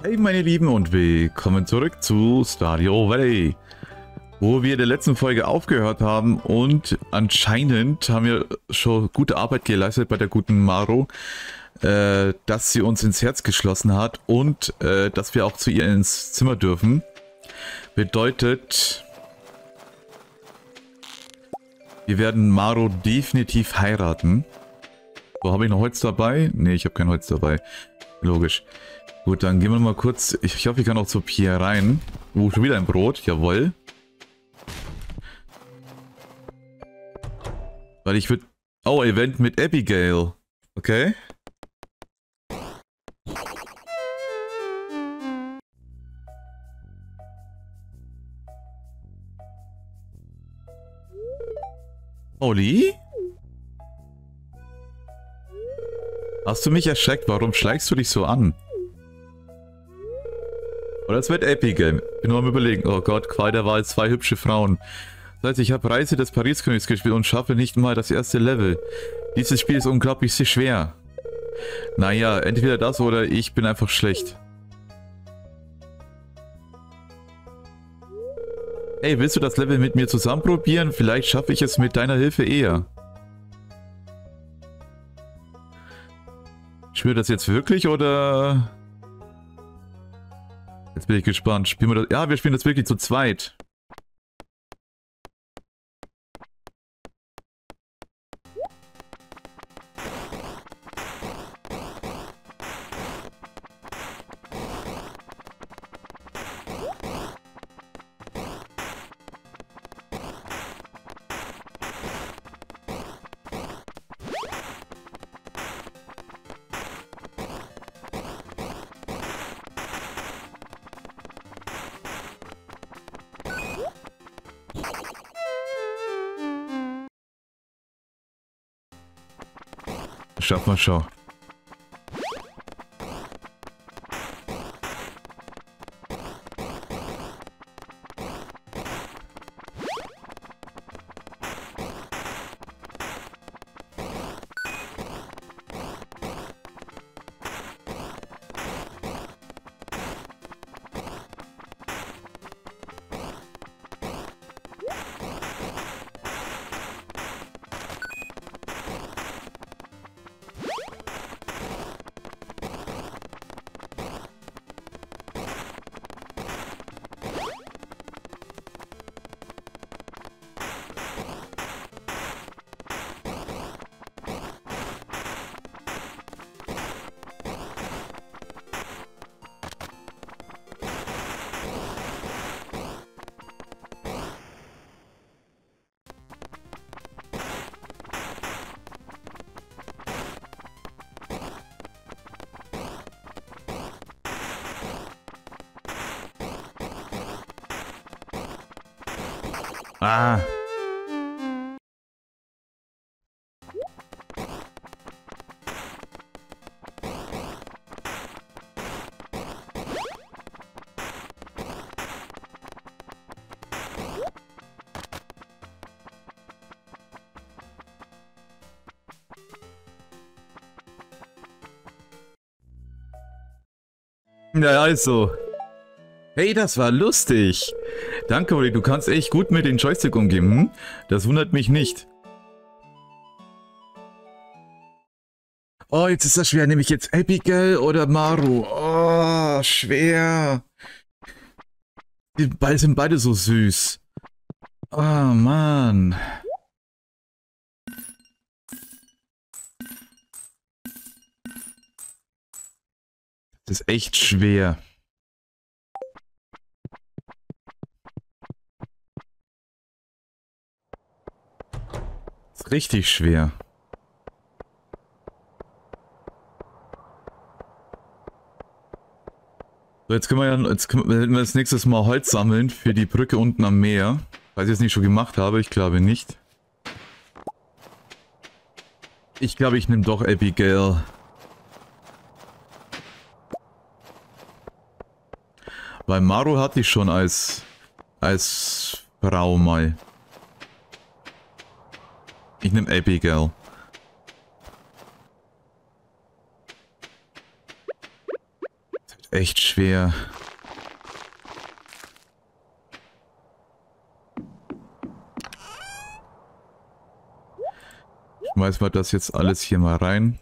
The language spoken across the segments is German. Hey meine Lieben und willkommen zurück zu Stardew Valley, wo wir in der letzten Folge aufgehört haben und anscheinend haben wir schon gute Arbeit geleistet bei der guten Maru, dass sie uns ins Herz geschlossen hat und dass wir auch zu ihr ins Zimmer dürfen. Bedeutet, wir werden Maru definitiv heiraten. So, habe ich noch Holz dabei? Ne, ich habe kein Holz dabei. Logisch. Gut, dann gehen wir mal kurz. Ich hoffe, ich kann auch zu Pierre rein. Oh, schon wieder ein Brot. Jawohl. Weil ich würde... Oh, Event mit Abigail. Okay. Uli? Hast du mich erschreckt? Warum schleichst du dich so an? Oder es wird Abigail. Bin nur am Überlegen. Oh Gott, Quaider war jetzt zwei hübsche Frauen. Das heißt, ich habe Reise des Paris-Königs gespielt und schaffe nicht mal das erste Level. Dieses Spiel ist unglaublich sehr schwer. Naja, entweder das oder ich bin einfach schlecht. Hey, willst du das Level mit mir zusammen probieren? Vielleicht schaffe ich es mit deiner Hilfe eher. Spielen wir das jetzt wirklich oder... Jetzt bin ich gespannt. Spielen wir das... Ja, wir spielen das wirklich zu zweit. Schaffen wir schon. Ah. Ja, also. Hey, das war lustig. Danke, Uli, du kannst echt gut mit dem Joystick umgehen, hm? Das wundert mich nicht. Oh, jetzt ist das schwer. Nehme ich jetzt Abigail oder Maru? Oh, schwer. Die sind beide so süß. Oh, Mann. Das ist echt schwer. Richtig schwer. So, jetzt können wir ja das nächste Mal Holz sammeln für die Brücke unten am Meer. Weiß ich jetzt nicht schon gemacht habe, ich glaube nicht. Ich glaube, ich nehme doch Abigail. Weil Maru hatte ich schon als Frau mal. Ich nehme Abigail. ist echt schwer. Schmeißen wir das jetzt alles hier mal rein.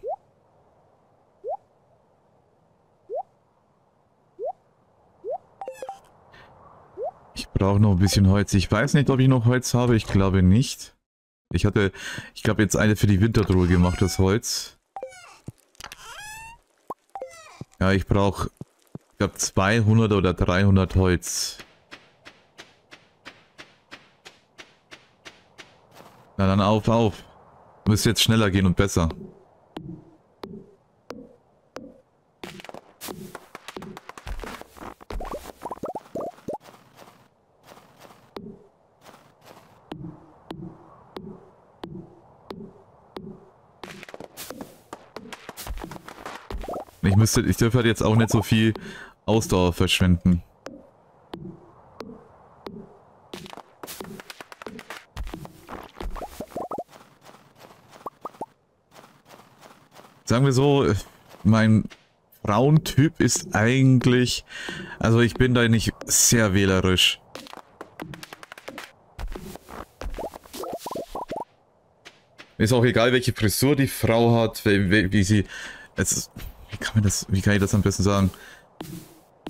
Ich brauche noch ein bisschen Holz. Ich weiß nicht, ob ich noch Holz habe. Ich glaube nicht. Ich glaube jetzt eine für die Wintertruhe gemacht, das Holz. Ja, ich brauche, ich glaube 200 oder 300 Holz. Na dann auf, auf. Müsste jetzt schneller gehen und besser. Ich dürfte halt jetzt auch nicht so viel Ausdauer verschwenden. Sagen wir so, mein Frauentyp ist eigentlich... Also ich bin da nicht sehr wählerisch. Mir ist auch egal, welche Frisur die Frau hat, wie sie... Wie kann ich das am besten sagen?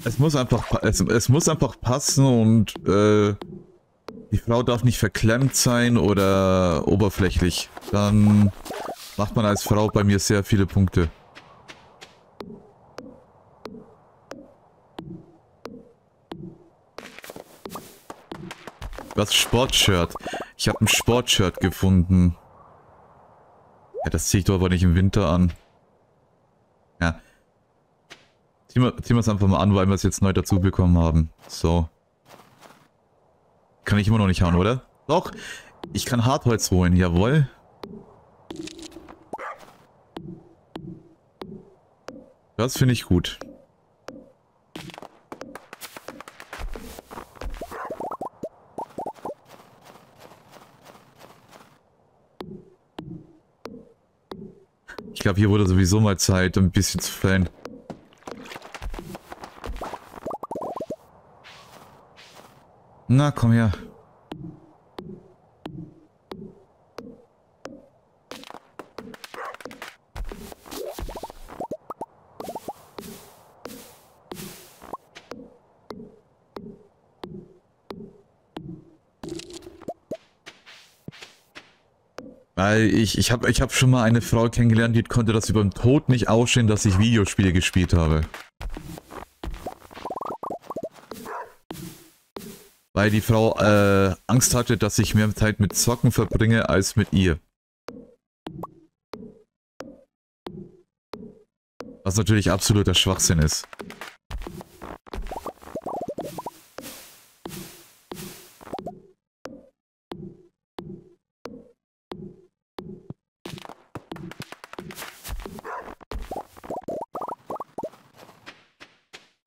Es muss einfach passen und die Frau darf nicht verklemmt sein oder oberflächlich. Dann macht man als Frau bei mir sehr viele Punkte. Das Sportshirt. Ich habe ein Sportshirt gefunden. Ja, das ziehe ich doch aber nicht im Winter an. Ja. Ziehen wir es einfach mal an, weil wir es jetzt neu dazu bekommen haben. So. Kann ich immer noch nicht hauen, oder? Doch! Ich kann Hartholz holen, jawohl. Das finde ich gut. Ich glaube, hier wurde sowieso mal Zeit, ein bisschen zu fällen. Na, komm her. Weil ich hab schon mal eine Frau kennengelernt, die konnte das über den Tod nicht ausstehen, dass ich Videospiele gespielt habe. Weil die Frau Angst hatte, dass ich mehr Zeit mit Zocken verbringe als mit ihr. Was natürlich absoluter Schwachsinn ist.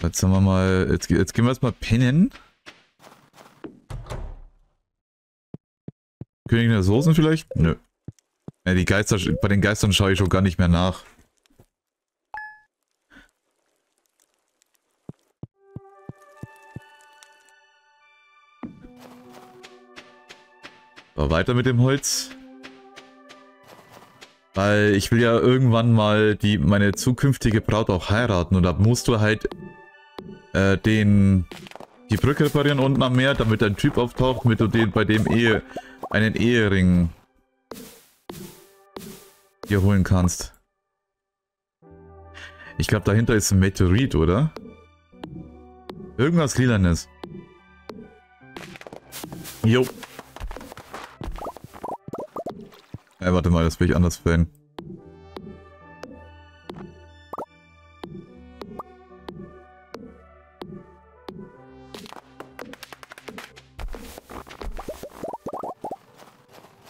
Jetzt haben wir mal. Jetzt gehen wir erstmal pinnen. Königin der Soßen vielleicht? Nö. Ja, die Geister, bei den Geistern schaue ich schon gar nicht mehr nach. So, weiter mit dem Holz. Weil ich will ja irgendwann mal meine zukünftige Braut auch heiraten und da musst du halt die Brücke reparieren unten am Meer, damit ein Typ auftaucht, mit dem einen Ehering dir holen kannst. Ich glaube, dahinter ist ein Meteorit, oder? Irgendwas Lilanes. Jo. Warte mal, das will ich anders fällen.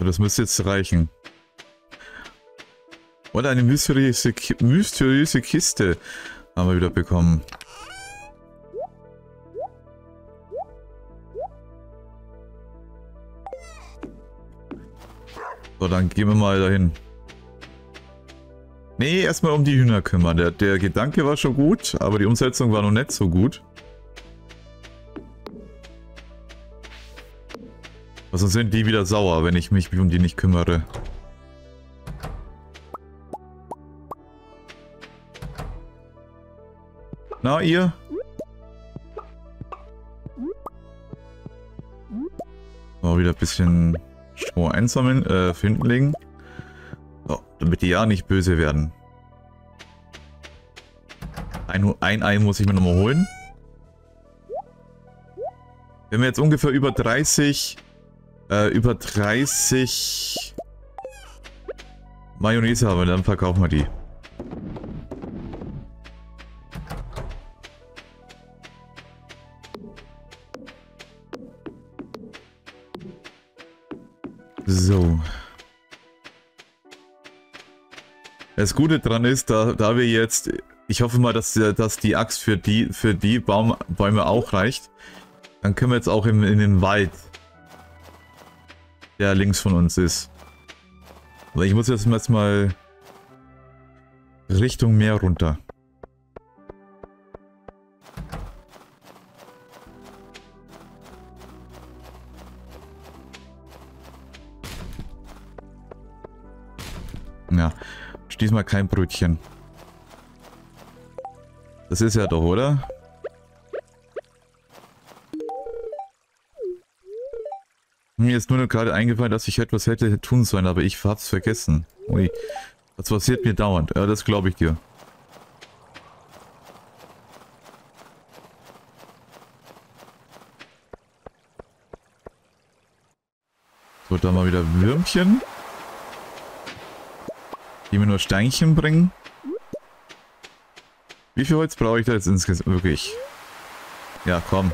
Das müsste jetzt reichen. Oder eine mysteriöse Kiste haben wir wieder bekommen. So, dann gehen wir mal dahin. Nee, erstmal um die Hühner kümmern. Der Gedanke war schon gut, aber die Umsetzung war noch nicht so gut. Also sind die wieder sauer, wenn ich mich um die nicht kümmere. Na, ihr? So, wieder ein bisschen Stroh einsammeln, hinten legen. So, damit die ja nicht böse werden. Ein Ei muss ich mir nochmal holen. Wenn wir jetzt ungefähr über 30 Mayonnaise haben, dann verkaufen wir die. So. Das Gute dran ist, da wir jetzt, ich hoffe mal, dass die Axt für die Bäume auch reicht, dann können wir jetzt auch in den Wald, der links von uns ist. Aber ich muss jetzt mal Richtung Meer runter. Ja, diesmal kein Brötchen. Das ist ja doch, oder? Mir ist nur gerade eingefallen, dass ich etwas hätte tun sollen, aber ich hab's vergessen. Ui, das passiert mir dauernd. Ja, das glaube ich dir. So, dann mal wieder Würmchen. Die mir nur Steinchen bringen. Wie viel Holz brauche ich da jetzt insgesamt? Wirklich. Ja, komm.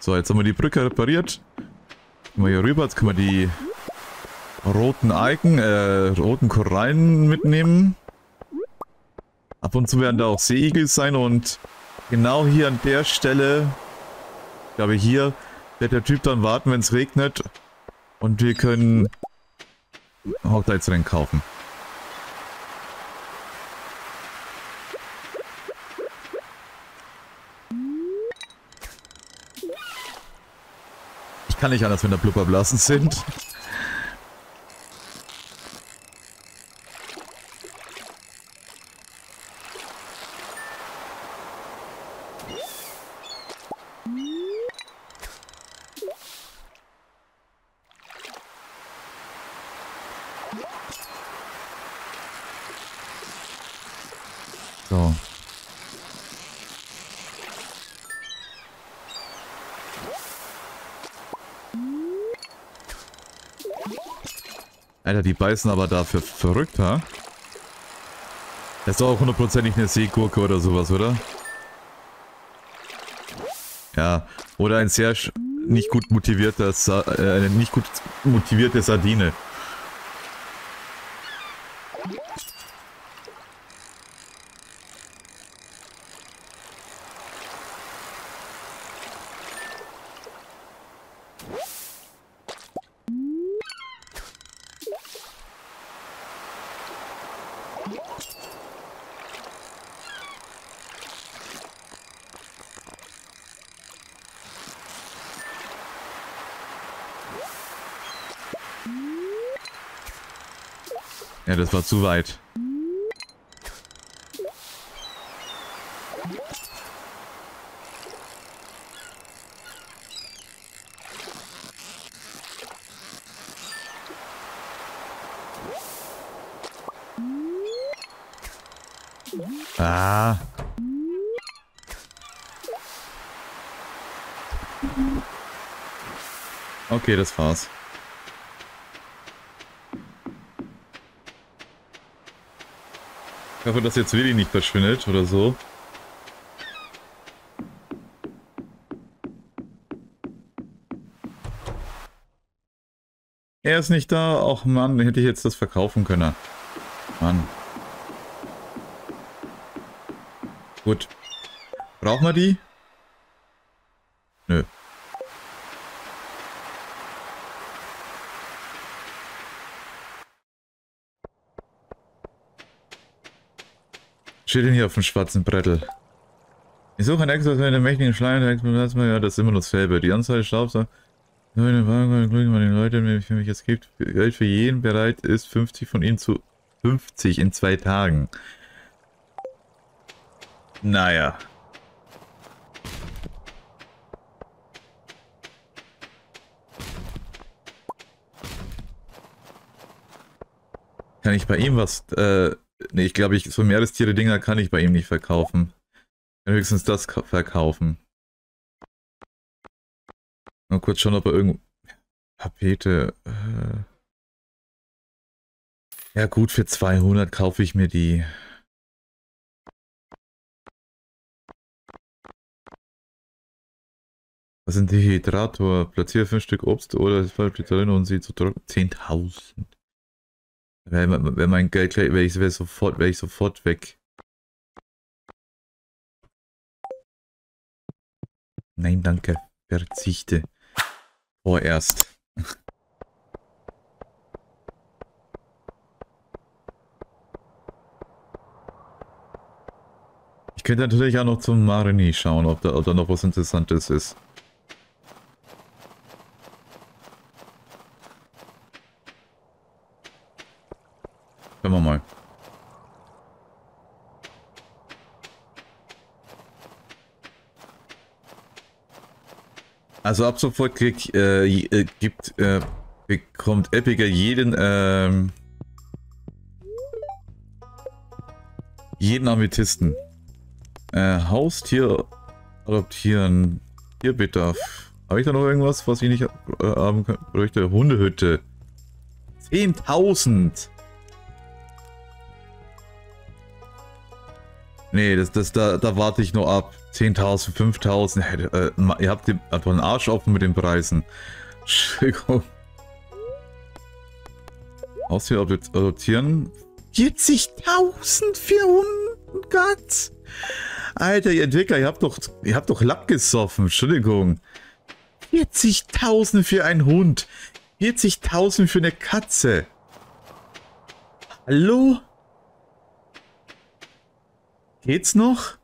So, jetzt haben wir die Brücke repariert. Gehen wir hier rüber. Jetzt können wir die roten Algen, roten Korallen mitnehmen. Ab und zu werden da auch Seeigel sein. Und genau hier an der Stelle, ich glaube hier, wird der Typ dann warten, wenn es regnet. Und wir können Hochzeitsring kaufen. Ich kann nicht anders, wenn da Blubberblasen sind. Alter, die beißen aber dafür verrückt, ha? Das ist doch auch hundertprozentig eine Seegurke oder sowas, oder? Ja, oder ein sehr nicht gut motivierte Sardine. Ja, das war zu weit. Ah. Okay, das war's. Ich hoffe, dass jetzt Willi nicht verschwindet oder so. Er ist nicht da. Och Mann, hätte ich jetzt das verkaufen können. Mann. Gut. Brauchen wir die? Nö. steht denn hier auf dem schwarzen Brettel? Ich suche ein Ex, was mit dem mächtigen Schleim der Ex benutzt. Ja, das ist immer nur dasselbe. Die Anzahl der Staubsauger. Nur in den Wagen glühen man den Leuten, wenn für mich es gibt. Geld für jeden bereit ist, 50 von ihnen zu 50 in 2 Tagen. Naja. Kann ich bei ihm was, nee, ich glaube, so Meerestiere-Dinger kann ich bei ihm nicht verkaufen. Ich kann höchstens das verkaufen. Mal kurz schauen, ob er irgendwo... Tapete... Ja gut, für 200 kaufe ich mir die. Was sind die Hydrator? Platziere 5 Stück Obst oder es fällt die drin und sie zu trocken. 10.000. Wenn mein Geld gleich, wäre ich sofort weg. Nein, danke. Verzichte. Vorerst. Ich könnte natürlich auch noch zum Marnie schauen, ob da noch was Interessantes ist. Schauen wir mal. Also ab sofort bekommt Abigail jeden Amethysten. Haustier adoptieren. Tierbedarf. Habe ich da noch irgendwas, was ich nicht haben kann? Bräuchte Hundehütte. 10.000! Nee, da warte ich nur ab. 10.000, 5.000. Ihr habt einfach einen Arsch offen mit den Preisen. Entschuldigung. Haustier adoptieren. 40.000 für Hunden, Gott. Alter, ihr Entwickler, ihr habt doch Lack gesoffen. Entschuldigung. 40.000 für einen Hund. 40.000 für eine Katze. Hallo? Geht's noch?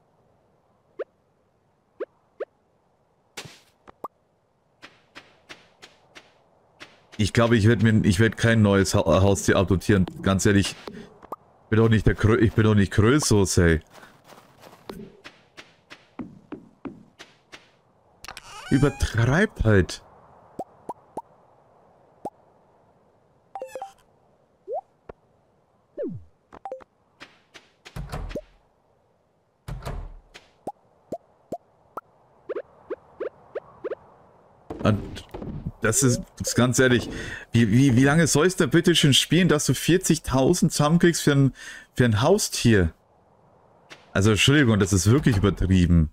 Ich glaube, ich werde kein neues Haustier adoptieren. Ganz ehrlich, ich bin doch nicht Krösus, ey. Übertreibt halt. Das ist ganz ehrlich, wie lange sollst du bitte schon spielen, dass du 40.000 zusammenkriegst für ein Haustier? Also Entschuldigung, das ist wirklich übertrieben.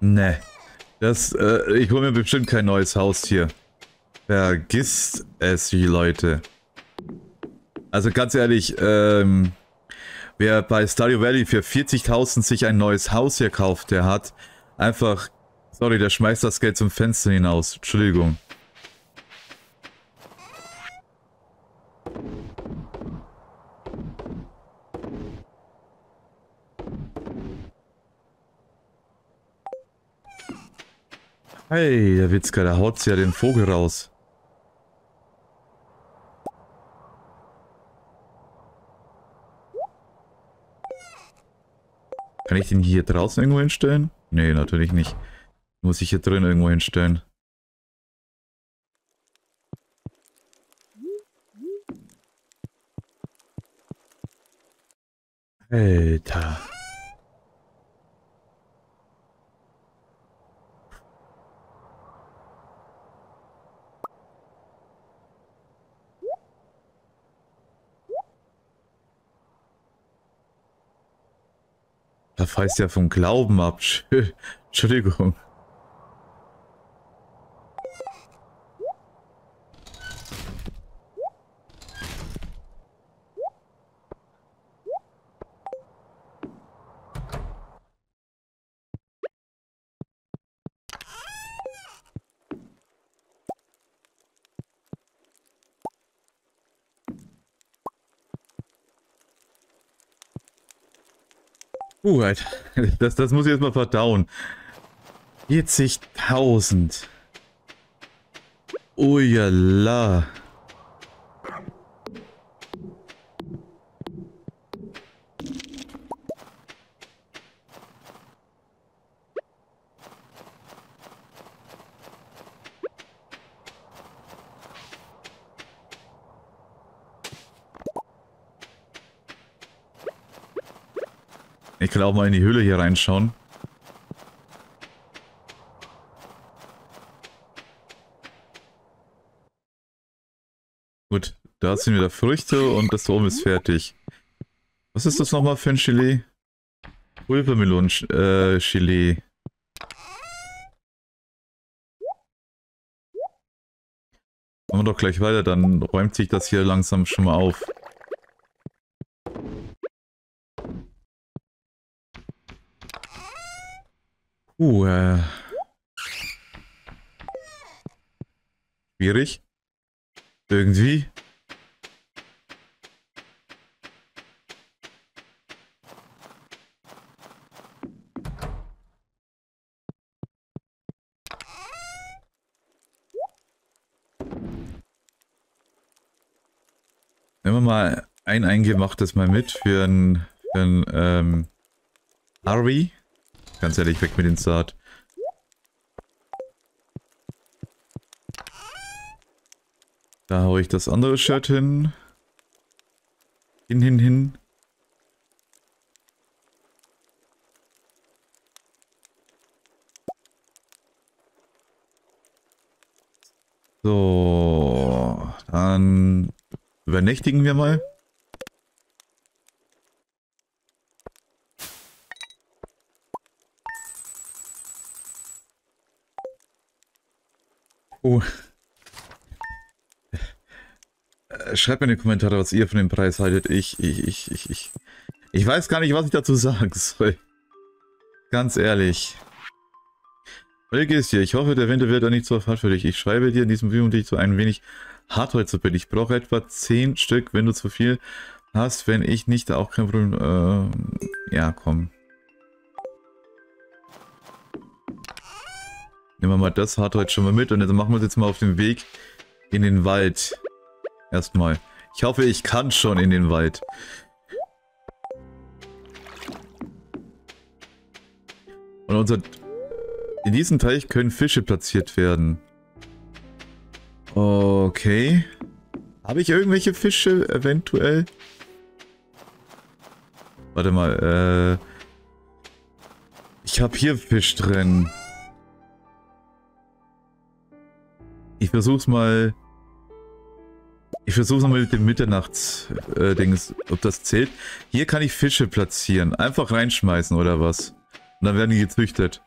Ne, ich hole mir bestimmt kein neues Haustier. Vergiss es, die Leute. Also ganz ehrlich, wer bei Stardew Valley für 40.000 sich ein neues Haus hier kauft, der hat einfach, sorry, der schmeißt das Geld zum Fenster hinaus. Entschuldigung. Hey, der Witzker, da haut's ja den Vogel raus. Kann ich den hier draußen irgendwo hinstellen? Nee, natürlich nicht. Muss ich hier drin irgendwo hinstellen. Alter. Da fallst ja vom Glauben ab. Entschuldigung. Alter. Das muss ich jetzt mal verdauen. 40.000. Ujala. Ich kann auch mal in die Höhle hier reinschauen. Gut, da sind wieder Früchte und das da oben ist fertig. Was ist das nochmal für ein Chili? Pulvermelonen-Chili. Machen wir doch gleich weiter, dann räumt sich das hier langsam schon mal auf. Schwierig. Irgendwie. Nehmen wir mal ein eingemachtes mal mit für einen Harvey. Ganz ehrlich, weg mit dem Saat. Da haue ich das andere Shirt hin. Hin. So, dann übernächtigen wir mal. Schreibt mir in die Kommentare, was ihr von dem Preis haltet. Ich weiß gar nicht, was ich dazu sagen soll. Ganz ehrlich. Wie geht's dir? Ich hoffe, der Winter wird da nicht so hart für dich. Ich schreibe dir in diesem Video, um dich zu ein wenig Hartholzsuppe. Ich brauche etwa 10 Stück, wenn du zu viel hast. Wenn ich nicht, auch kein Problem. Ja, komm. Nehmen wir mal das Hartholz schon mal mit und dann machen wir es jetzt mal auf den Weg in den Wald. Erstmal. Ich hoffe, ich kann schon in den Wald. Und in diesem Teich können Fische platziert werden. Okay. Habe ich irgendwelche Fische eventuell? Warte mal. Ich habe hier Fisch drin. Ich versuch's mal mit dem Mitternachts-Dings, ob das zählt. Hier kann ich Fische platzieren. Einfach reinschmeißen oder was. Und dann werden die gezüchtet.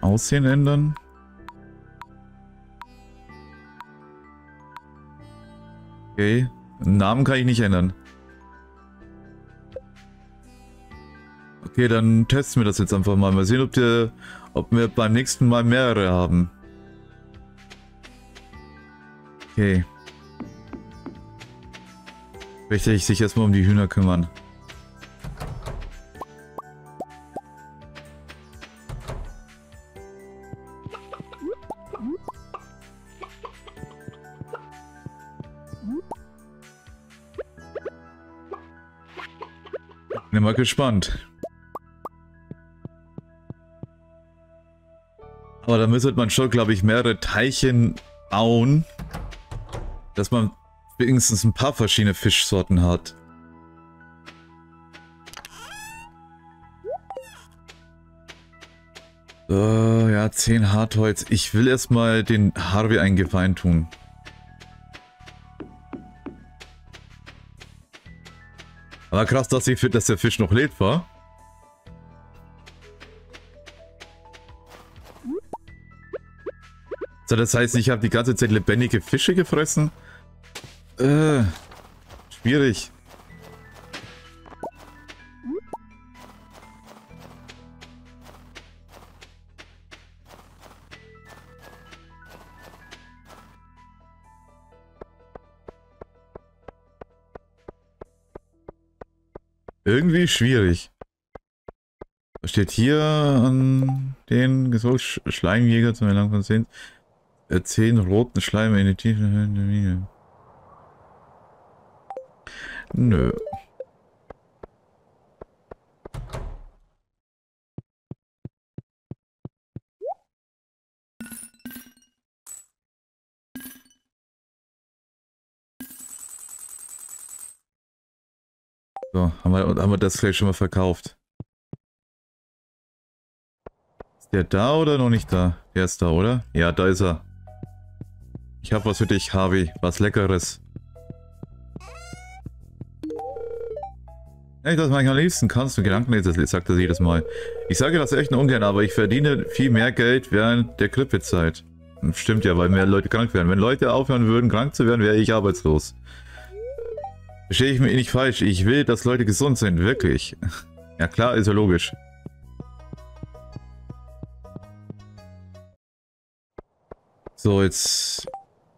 Aussehen ändern. Okay, Namen kann ich nicht ändern. Okay, dann testen wir das jetzt einfach mal. Mal sehen, ob wir beim nächsten Mal mehrere haben. Okay. Möchte ich sich erstmal um die Hühner kümmern. Bin mal gespannt. Aber da müsste man schon, glaube ich, mehrere Teilchen bauen, dass man wenigstens ein paar verschiedene Fischsorten hat. So, ja, 10 Hartholz. Ich will erstmal den Harvey einen Gefallen tun. Aber krass, dass der Fisch noch lebt, war. So, das heißt, ich habe die ganze Zeit lebendige Fische gefressen? Schwierig. Irgendwie schwierig. Was steht hier an den Schleimjäger zum Erlangen von 10 roten Schleime in die tiefen Höhlen der Mine? Nö. So, haben wir das vielleicht schon mal verkauft? Ist der da oder noch nicht da? Der ist da, oder? Ja, da ist er. Ich habe was für dich, Harvey. Was Leckeres. Echt, das mache ich am liebsten. Kannst du Gedankenlesen, sagt er jedes Mal. Ich sage das echt nur ungern, aber ich verdiene viel mehr Geld während der Grippezeit. Stimmt ja, weil mehr Leute krank werden. Wenn Leute aufhören würden, krank zu werden, wäre ich arbeitslos. Verstehe ich mich nicht falsch. Ich will, dass Leute gesund sind. Wirklich. Ja klar, ist ja logisch. So, jetzt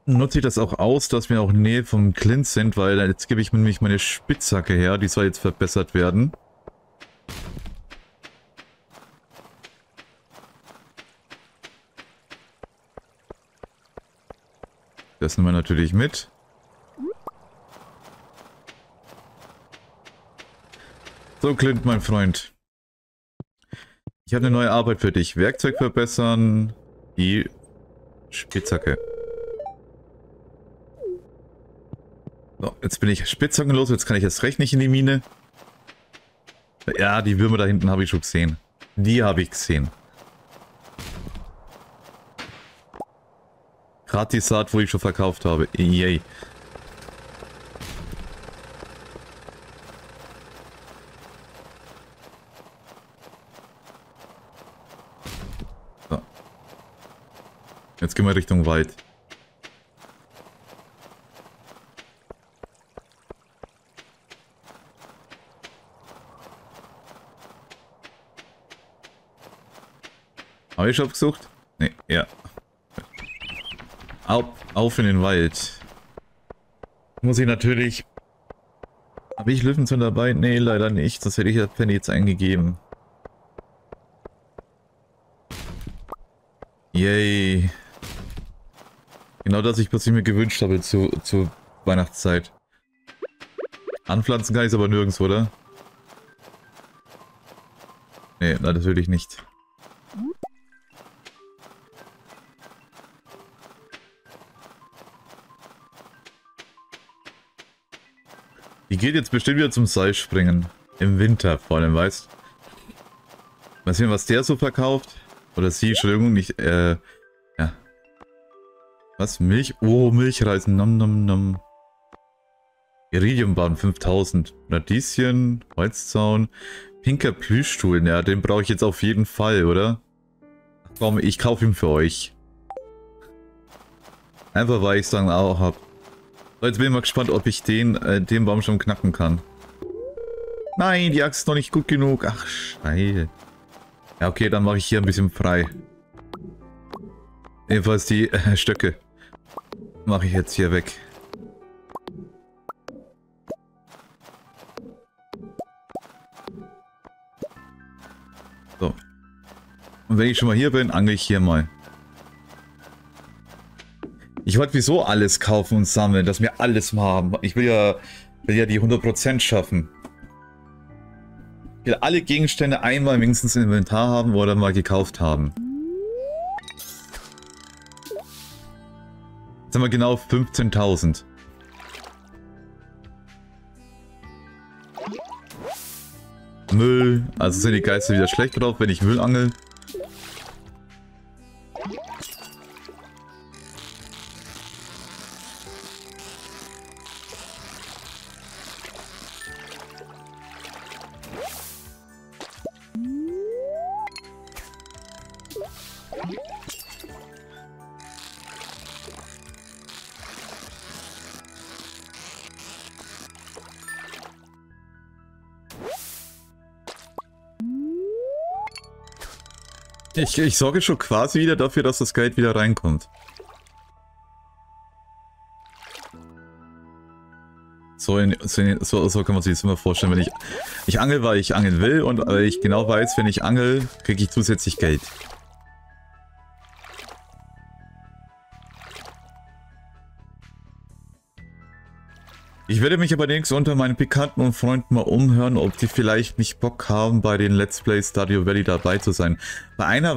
nutze ich das auch aus, dass wir auch in der Nähe vom Clint sind, weil jetzt gebe ich mir nämlich meine Spitzhacke her. Die soll jetzt verbessert werden. Das nehmen wir natürlich mit. So, Clint, mein Freund. Ich habe eine neue Arbeit für dich. Werkzeug verbessern. Die Spitzhacke. So, jetzt bin ich spitzhackenlos. Jetzt kann ich erst recht nicht in die Mine. Ja, die Würmer da hinten habe ich schon gesehen. Die habe ich gesehen. Gerade die Saat, wo ich schon verkauft habe. Yay. Jetzt gehen wir Richtung Wald. Habe ich schon abgesucht? Ne, ja. Auf in den Wald. Muss ich natürlich... Habe ich Löwenzahn dabei? Ne, leider nicht. Sonst hätte ich das Penny jetzt eingegeben. Yay. Genau das, was ich mir gewünscht habe zur Weihnachtszeit. Anpflanzen kann ich es aber nirgends, oder? Nee, natürlich nicht. Die geht jetzt bestimmt wieder zum Seilspringen. Im Winter vor allem, weißt du? Mal sehen, was der so verkauft. Oder sie, Entschuldigung, nicht, ja. Was? Milch? Oh, Milchreisen. Nom, nom, nom. Iridiumbahn 5000. Radieschen, Holzzaun. Pinker Plüschstuhl. Ja, den brauche ich jetzt auf jeden Fall, oder? Ach komm, ich kaufe ihn für euch. Einfach weil ich es dann auch habe. So, jetzt bin ich mal gespannt, ob ich den Baum schon knacken kann. Nein, die Axt ist noch nicht gut genug. Ach, Scheiße. Ja, okay, dann mache ich hier ein bisschen frei. Jedenfalls die Stöcke. Mache ich jetzt hier weg. So. Und wenn ich schon mal hier bin, angle ich hier mal. Ich wollte wieso alles kaufen und sammeln, dass wir alles mal haben. Ich will ja die 100% schaffen. Ich will alle Gegenstände einmal wenigstens im Inventar haben oder mal gekauft haben. Jetzt sind wir genau auf 15.000. Müll. Also sind die Geister wieder schlecht drauf, wenn ich Müll angel. Ich sorge schon quasi wieder dafür, dass das Geld wieder reinkommt. So kann man sich das immer vorstellen. Wenn ich angel, weil ich angeln will, und weil ich genau weiß, wenn ich angel, kriege ich zusätzlich Geld. Ich werde mich aber nächstes unter meinen Bekannten und Freunden mal umhören, ob die vielleicht nicht Bock haben, bei den Let's Play Stardew Valley dabei zu sein. Bei einer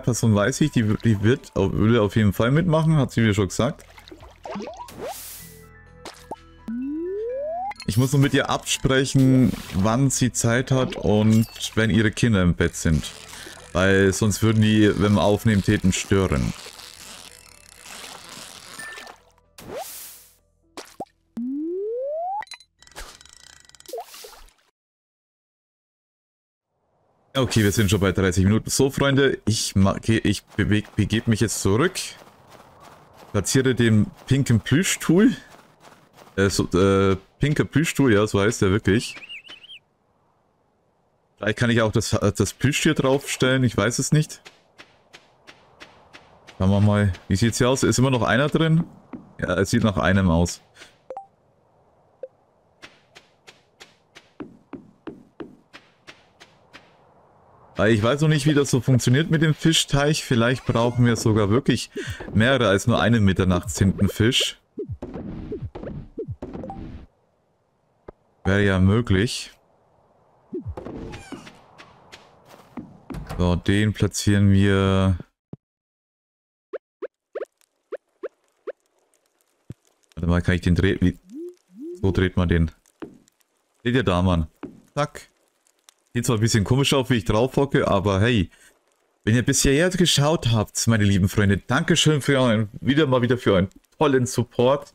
Person weiß ich, die würde auf jeden Fall mitmachen, hat sie mir schon gesagt. Ich muss nur mit ihr absprechen, wann sie Zeit hat und wenn ihre Kinder im Bett sind. Weil sonst würden die beim Aufnehmen täten stören. Okay, wir sind schon bei 30 Minuten. So, Freunde, ich begebe mich jetzt zurück. Platziere den pinken Plüschstuhl. Pinker Plüschstuhl, ja, so heißt der wirklich. Vielleicht kann ich auch das Plüsch hier draufstellen, ich weiß es nicht. Schauen wir mal. Wie sieht es hier aus? Ist immer noch einer drin? Ja, es sieht nach einem aus. Ich weiß noch nicht, wie das so funktioniert mit dem Fischteich. Vielleicht brauchen wir sogar wirklich mehrere als nur einen Mitternachtstintenfisch. Wäre ja möglich. So, den platzieren wir. Warte mal, kann ich den drehen? So dreht man den. Seht ihr da, Mann? Zack. Sieht zwar ein bisschen komisch auf, wie ich drauf hocke, aber hey, wenn ihr bis hierher geschaut habt, meine lieben Freunde, Dankeschön für euren, für euren tollen Support.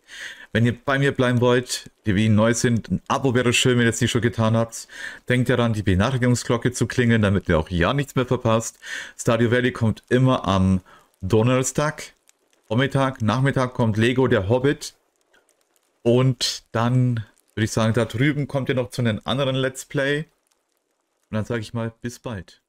Wenn ihr bei mir bleiben wollt, die neu sind, ein Abo wäre schön, wenn ihr es nicht schon getan habt. Denkt daran, die Benachrichtigungsglocke zu klingeln, damit ihr auch ja nichts mehr verpasst. Stardew Valley kommt immer am Donnerstag, Vormittag, Nachmittag kommt Lego der Hobbit. Und dann würde ich sagen, da drüben kommt ihr noch zu einem anderen Let's Play. Und dann sage ich mal, bis bald.